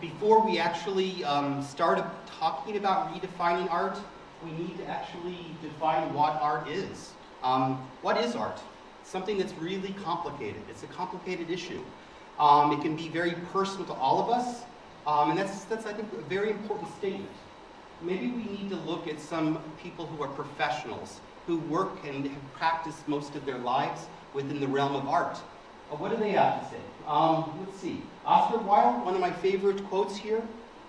Before we actually start talking about redefining art, we need to actually define what art is. What is art? Something that's really complicated. It's a complicated issue. It can be very personal to all of us, and that's I think a very important statement. Maybe we need to look at some people who are professionals, who work and have practiced most of their lives within the realm of art. What do they have to say? Let's see. Oscar Wilde, one of my favorite quotes here.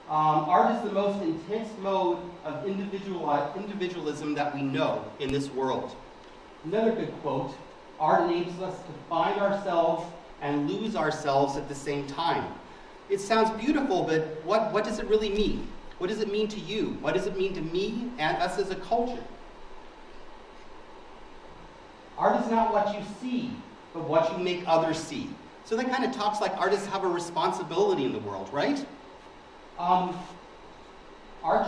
Art is the most intense mode of individualism that we know in this world. Another good quote, art enables us to find ourselves and lose ourselves at the same time. It sounds beautiful, but what does it really mean? What does it mean to you? What does it mean to me and us as a culture? Art is not what you see, but what you make others see. So that kind of talks like artists have a responsibility in the world, right? Art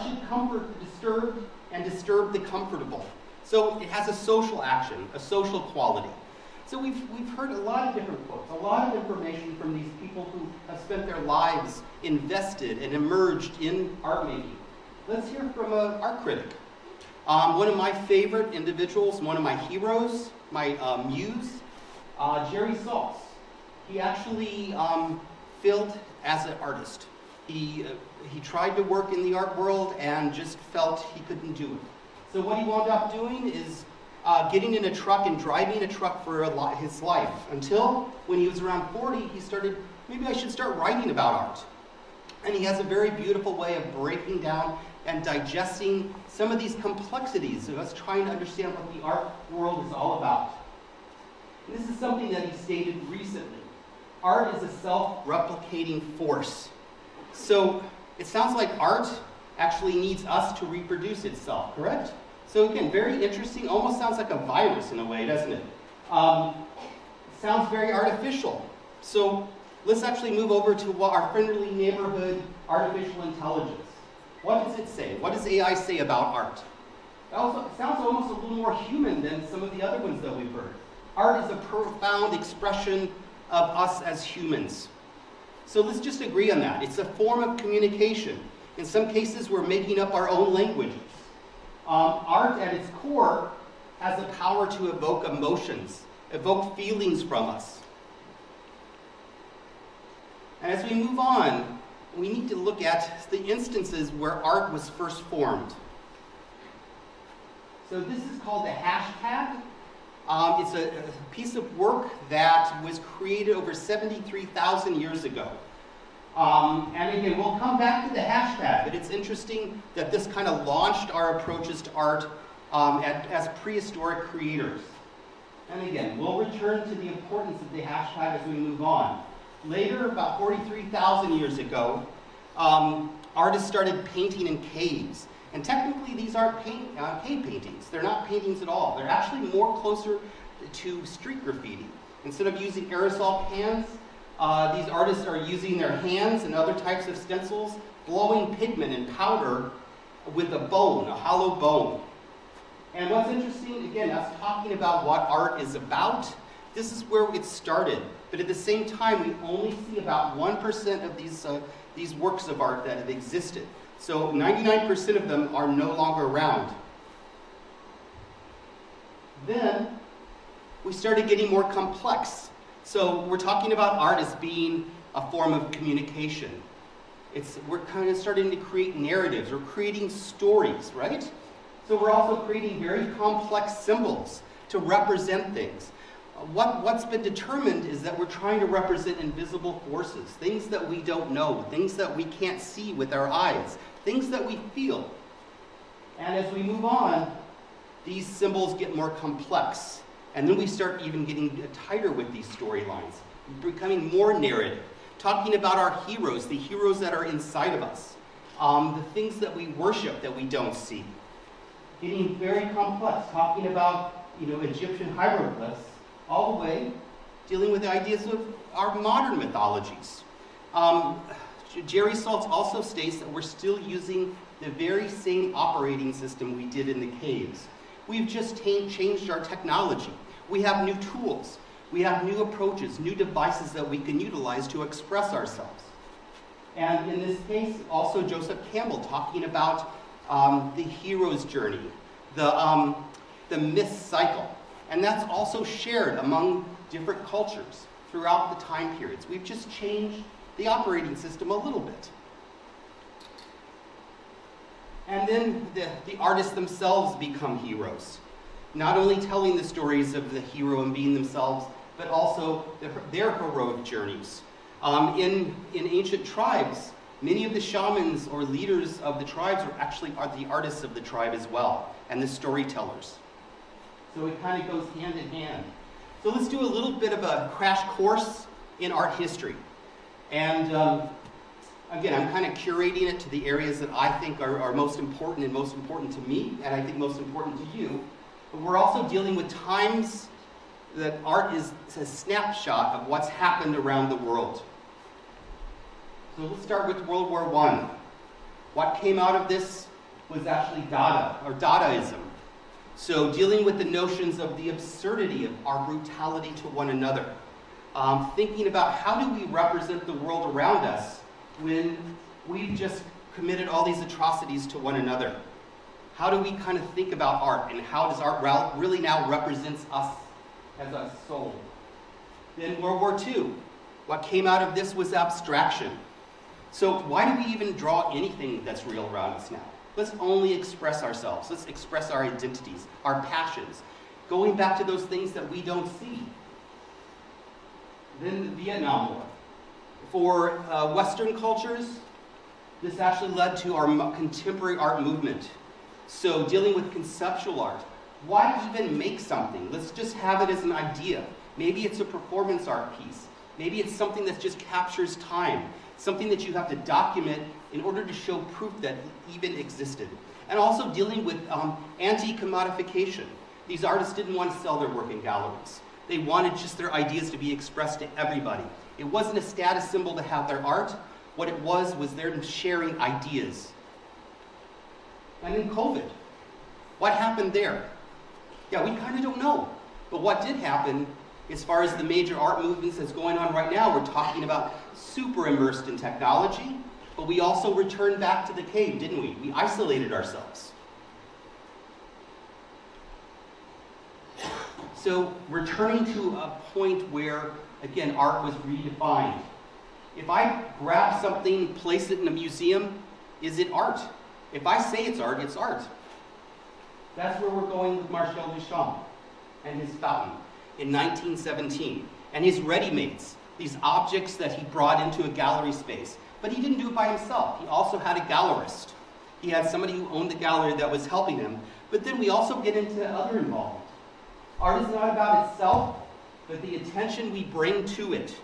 should comfort the disturbed and disturb the comfortable. So it has a social action, a social quality. So we've heard a lot of different quotes, a lot of information from these people who have spent their lives invested and emerged in art making. Let's hear from an art critic. One of my favorite individuals, one of my heroes, my muse, Jerry Saltz. He actually failed as an artist. He tried to work in the art world and just felt he couldn't do it. So what he wound up doing is getting in a truck and driving a truck for his life, until when he was around 40, he started, maybe I should start writing about art. And he has a very beautiful way of breaking down and digesting some of these complexities of us trying to understand what the art world is all about. And this is something that he stated recently. Art is a self-replicating force. So it sounds like art actually needs us to reproduce itself, correct? So again, very interesting, almost sounds like a virus in a way, doesn't it? Sounds very artificial. So let's actually move over to what our friendly neighborhood, artificial intelligence. What does it say? What does AI say about art? It also sounds almost a little more human than some of the other ones that we've heard. Art is a profound expression of us as humans. So let's just agree on that. It's a form of communication. In some cases, we're making up our own languages. Art, at its core, has the power to evoke emotions, evoke feelings from us. And as we move on, we need to look at the instances where art was first formed. So this is called the hashtag. It's a piece of work that was created over 73,000 years ago. And again, we'll come back to the hashtag, but it's interesting that this kind of launched our approaches to art as prehistoric creators. And again, we'll return to the importance of the hashtag as we move on. Later, about 43,000 years ago, artists started painting in caves. And technically, these aren't cave paintings. They're not paintings at all. They're actually more closer to street graffiti. Instead of using aerosol cans, these artists are using their hands and other types of stencils, blowing pigment and powder with a bone, a hollow bone. And what's interesting, again, us talking about what art is about, this is where it started. But at the same time, we only see about 1% of these works of art that have existed. So 99% of them are no longer around. Then we started getting more complex. So we're talking about art as being a form of communication. We're kind of starting to create narratives. We're creating stories, right? So we're also creating very complex symbols to represent things. What's been determined is that we're trying to represent invisible forces, things that we don't know, things that we can't see with our eyes, things that we feel. And as we move on, these symbols get more complex. And then we start even getting tighter with these storylines, becoming more narrative, talking about our heroes, the heroes that are inside of us, the things that we worship that we don't see. Getting very complex, talking about, you know, Egyptian hieroglyphs, all the way dealing with the ideas of our modern mythologies. Jerry Saltz also states that we're still using the very same operating system we did in the caves. We've just changed our technology. We have new tools. We have new approaches, new devices that we can utilize to express ourselves. And in this case, also Joseph Campbell talking about the hero's journey, the myth cycle. And that's also shared among different cultures throughout the time periods. We've just changed the operating system a little bit. And then the artists themselves become heroes, not only telling the stories of the hero and being themselves, but also their heroic journeys. In ancient tribes, many of the shamans or leaders of the tribes are actually the artists of the tribe as well, and the storytellers. So it kind of goes hand in hand. So let's do a little bit of a crash course in art history. And again, I'm kind of curating it to the areas that I think are most important and most important to me, and I think most important to you. But we're also dealing with times that art is a snapshot of what's happened around the world. So let's start with World War I. What came out of this was actually Dada, or Dadaism. So dealing with the notions of the absurdity of our brutality to one another. Thinking about how do we represent the world around us when we've just committed all these atrocities to one another. How do we kind of think about art, and how does art really now represents us as a soul? Then World War II. What came out of this was abstraction. So why do we even draw anything that's real around us now? Let's only express ourselves. Let's express our identities, our passions, going back to those things that we don't see. Then the Vietnam War. For Western cultures, this actually led to our contemporary art movement. So dealing with conceptual art. Why even make something? Let's just have it as an idea. Maybe it's a performance art piece. Maybe it's something that just captures time, something that you have to document in order to show proof that it even existed. And also dealing with anti-commodification. These artists didn't want to sell their work in galleries. They wanted just their ideas to be expressed to everybody. It wasn't a status symbol to have their art. What it was their sharing ideas. And then COVID. What happened there? Yeah, we kind of don't know. But what did happen, as far as the major art movements that's going on right now, we're talking about super immersed in technology, but we also returned back to the cave, didn't we? We isolated ourselves. So returning to a point where, again, art was redefined. If I grab something, place it in a museum, is it art? If I say it's art, it's art. That's where we're going with Marcel Duchamp and his fountain in 1917, and his ready-mates, these objects that he brought into a gallery space. But he didn't do it by himself. He also had a gallerist. He had somebody who owned the gallery that was helping him. But then we also get into other involvement. Art is not about itself, but the attention we bring to it.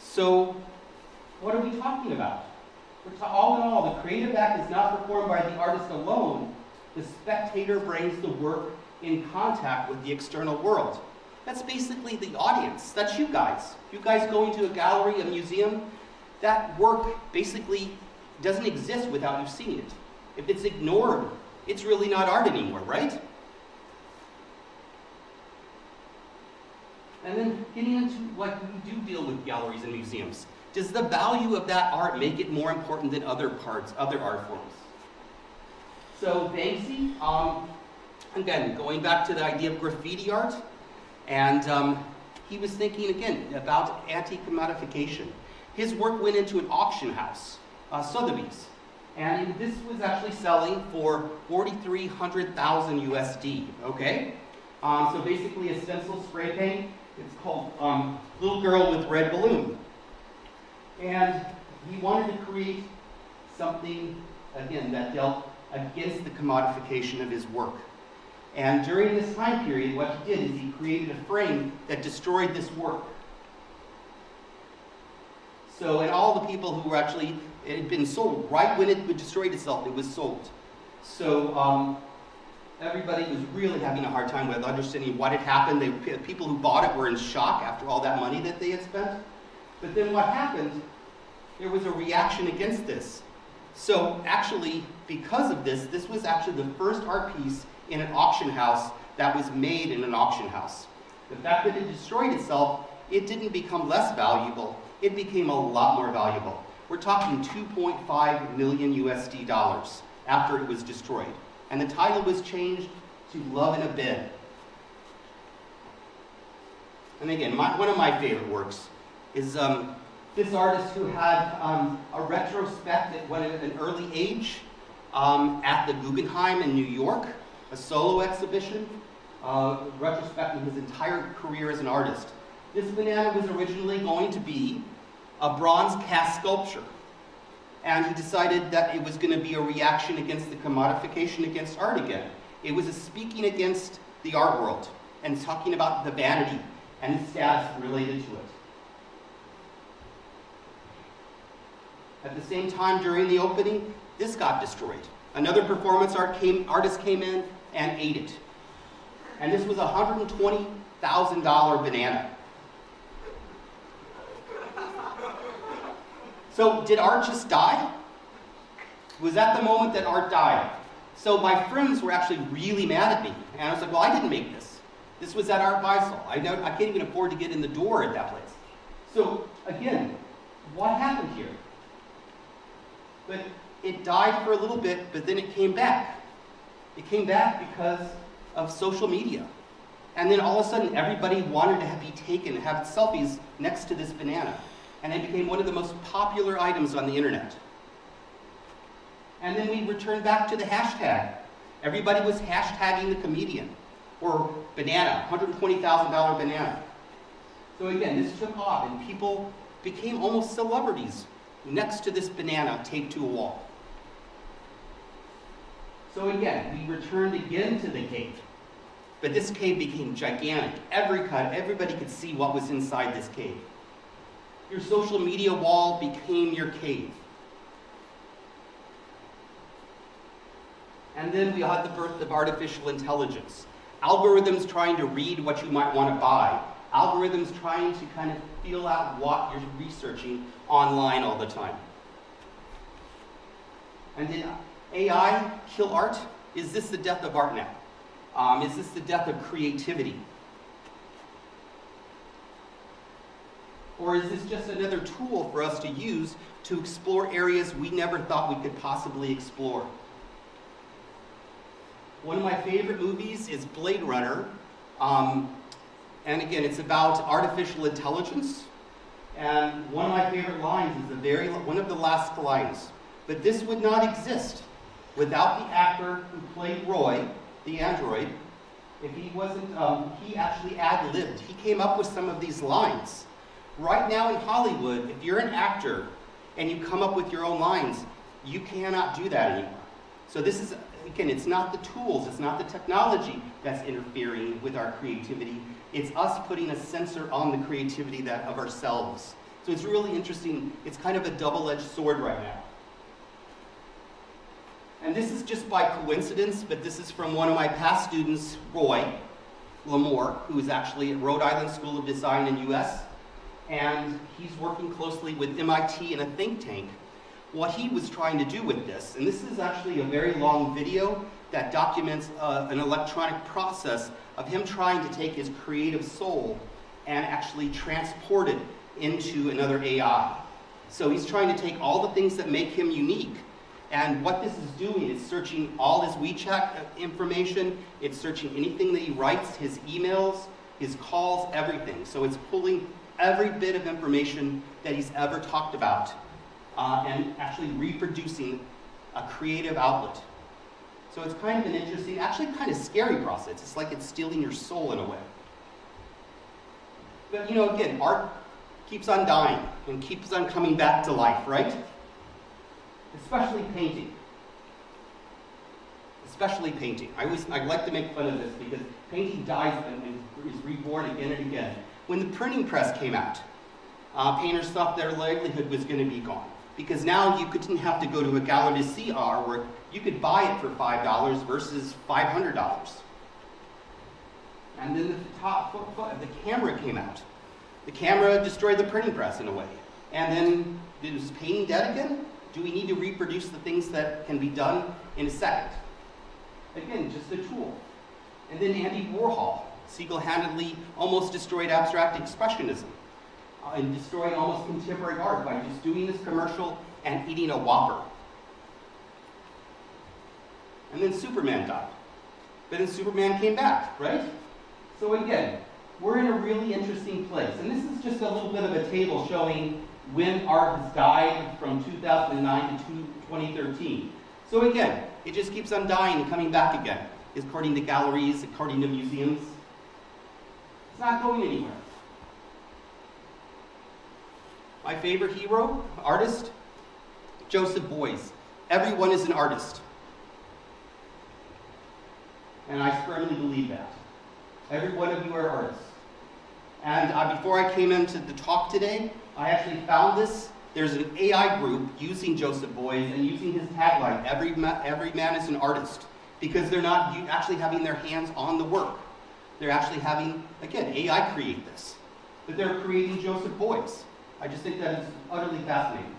So what are we talking about? All in all, the creative act is not performed by the artist alone. The spectator brings the work in contact with the external world. That's basically the audience. That's you guys. You guys going to a gallery, a museum, that work basically doesn't exist without you seeing it. If it's ignored, it's really not art anymore, right? And then getting into what we do deal with galleries and museums. Does the value of that art make it more important than other art forms? So Banksy, again, going back to the idea of graffiti art, and he was thinking, again, about anti-commodification. His work went into an auction house, Sotheby's, and this was actually selling for 4,300,000 USD, okay? So basically a stencil spray paint. It's called Little Girl with Red Balloon. And he wanted to create something, again, that dealt against the commodification of his work. And during this time period, what he did is he created a frame that destroyed this work. So, and all the people who were actually, it had been sold. Right when it destroyed itself, it was sold. So everybody was really having a hard time with understanding what had happened. People who bought it were in shock after all that money that they had spent. But then what happened, there was a reaction against this. So actually, because of this, this was actually the first art piece in an auction house that was made in an auction house. The fact that it destroyed itself, it didn't become less valuable. It became a lot more valuable. We're talking $2.5 million after it was destroyed. And the title was changed to Love in a Bin. And again, one of my favorite works is this artist who had a retrospect at an early age at the Guggenheim in New York, a solo exhibition, retrospecting his entire career as an artist. This banana was originally going to be a bronze cast sculpture, and he decided that it was going to be a reaction against the commodification against art again. It was a speaking against the art world and talking about the vanity and the status related to it. At the same time, during the opening, this got destroyed. Another performance artist came in and ate it. And this was a $120,000 banana. So did art just die? Was that the moment that art died? So my friends were actually really mad at me. And I was like, well, I didn't make this. This was at Art Basel. I can't even afford to get in the door at that place. So again, what happened here? But it died for a little bit, but then it came back. It came back because of social media. And then all of a sudden, everybody wanted to be taken, have selfies next to this banana. And it became one of the most popular items on the internet. And then we returned back to the hashtag. Everybody was hashtagging the comedian, or banana, $120,000 banana. So again, this took off, and people became almost celebrities next to this banana taped to a wall. So again, we returned again to the cave. But this cave became gigantic. Everybody could see what was inside this cave. Your social media wall became your cave. And then we had the birth of artificial intelligence. Algorithms trying to read what you might want to buy. Algorithms trying to kind of feel out what you're researching online all the time. And did AI kill art? Is this the death of art now? Is this the death of creativity? Or is this just another tool for us to use to explore areas we never thought we could possibly explore? One of my favorite movies is Blade Runner. And again, it's about artificial intelligence. And one of my favorite lines is one of the last lines. But this would not exist without the actor who played Roy, the android. If he wasn't, he actually ad-libbed. He came up with some of these lines. Right now in Hollywood, if you're an actor and you come up with your own lines, you cannot do that anymore. So this is, again, it's not the tools, it's not the technology that's interfering with our creativity. It's us putting a censor on the creativity of ourselves. So it's really interesting. It's kind of a double-edged sword right now. And this is just by coincidence, but this is from one of my past students, Roy Lamour, who is actually at Rhode Island School of Design in US. And he's working closely with MIT in a think tank. What he was trying to do with this, and this is actually a very long video that documents an electronic process of him trying to take his creative soul and actually transport it into another AI. So he's trying to take all the things that make him unique. And what this is doing is searching all his WeChat information, it's searching anything that he writes, his emails, his calls, everything. So it's pulling every bit of information that he's ever talked about and actually reproducing a creative outlet. So it's kind of an interesting, actually kind of scary process. It's like it's stealing your soul in a way. But you know, again, art keeps on dying and keeps on coming back to life, right? Especially painting. Especially painting. I like to make fun of this because painting dies and is reborn again and again. When the printing press came out, painters thought their livelihood was going to be gone. Because now you didn't have to go to a gallery to see our work. You could buy it for $5 versus $500. And then the camera came out. The camera destroyed the printing press in a way. And then was painting dead again? Do we need to reproduce the things that can be done in a second? Again, just a tool. And then Andy Warhol single-handedly almost destroyed abstract expressionism. and destroying almost contemporary art by just doing this commercial and eating a Whopper. And then Superman died. But then Superman came back, right? So again, we're in a really interesting place. And this is just a little bit of a table showing when art has died from 2009 to 2013. So again, it just keeps on dying and coming back again. It's according to galleries, according to museums. It's not going anywhere. My favorite hero, artist, Joseph Beuys. Everyone is an artist. And I firmly believe that. Every one of you are artists. And before I came into the talk today, I actually found this. There's an AI group using Joseph Beuys and using his tagline, every man is an artist, because they're not actually having their hands on the work. They're actually having, again, AI create this. But they're creating Joseph Beuys. I just think that is utterly fascinating.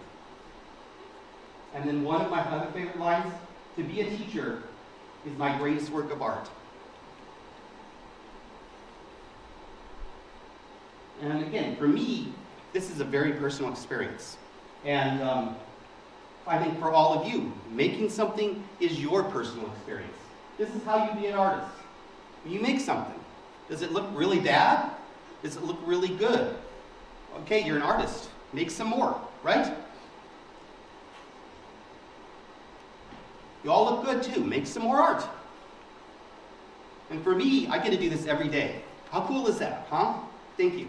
And then one of my other favorite lines, to be a teacher is my greatest work of art. And again, for me, this is a very personal experience. And I think for all of you, making something is your personal experience. This is how you be an artist. You make something. Does it look really bad? Does it look really good? Okay, you're an artist. Make some more, right? You all look good too. Make some more art. And for me, I get to do this every day. How cool is that, huh? Thank you.